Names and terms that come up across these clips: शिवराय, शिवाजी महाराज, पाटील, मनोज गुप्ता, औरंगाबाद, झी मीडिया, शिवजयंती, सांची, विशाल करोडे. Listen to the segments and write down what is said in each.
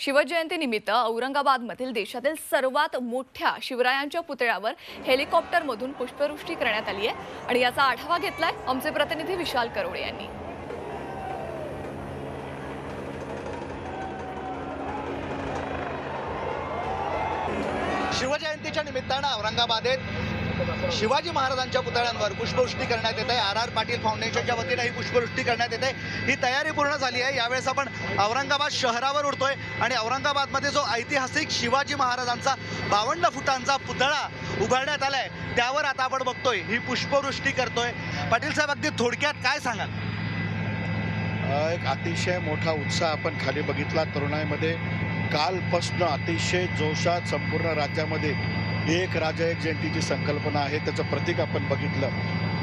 शिवजयंती निमित्त औरंगाबादमधील देशातील सर्वात मोठ्या शिवरायांच्या पुतळ्यावर हेलिकॉप्टरमधून पुष्पवृष्टी करण्यात आली आहे आणि याचा आढावा घेतलाय आमचे प्रतिनिधी विशाल करोडे यांनी। शिवजयंतीच्या निमित्ताने औरंगाबादेत शिवाजी महाराजांच्या पुतळ्यांवर पुष्पवृष्टी करण्यात येते। आर.आर. पाटील फाउंडेशनच्या वतीने ही पुष्पवृष्टी करण्यात येते। ही तयारी पूर्ण झाली आहे। यावेळेस आपण औरंगाबाद शहरावर उडतोय आणि औरंगाबाद मध्ये जो ऐतिहासिक शिवाजी महाराजांचा 52 फुटांचा पुतळा उभारण्यात आलाय त्यावर आता आपण बघतोय ही पुष्पवृष्टी करतोय। पाटील साहेब, अगदी थोडक्यात काय सांगाल? एक अतिशय मोठा उत्साह आपण खाली बघितला तरुणाईमध्ये। कालपासून अतिशय जोशात संपूर्ण राज्यामध्ये एक राजा एक जयंतीची संकल्पना आहे। त्याचं प्रतीक आपण बघितलं।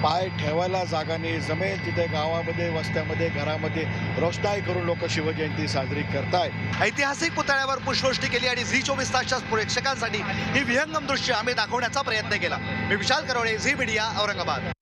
पाय ठेवायला जागा नाही, जमेल तिथे गावामध्ये वस्त्यामध्ये घरामध्ये रोषणाई करून लोक शिवजयंती साजरी करतात। ऐतिहासिक पुतळ्यावर पुष्पवृष्टी केली आणि झी 24 तासच्या प्रेक्षकांसाठी ही विहंगम दृश्य आम्ही दाखवण्याचा प्रयत्न केला। मी विशाल करोडे, झी मीडिया, औरंगाबाद।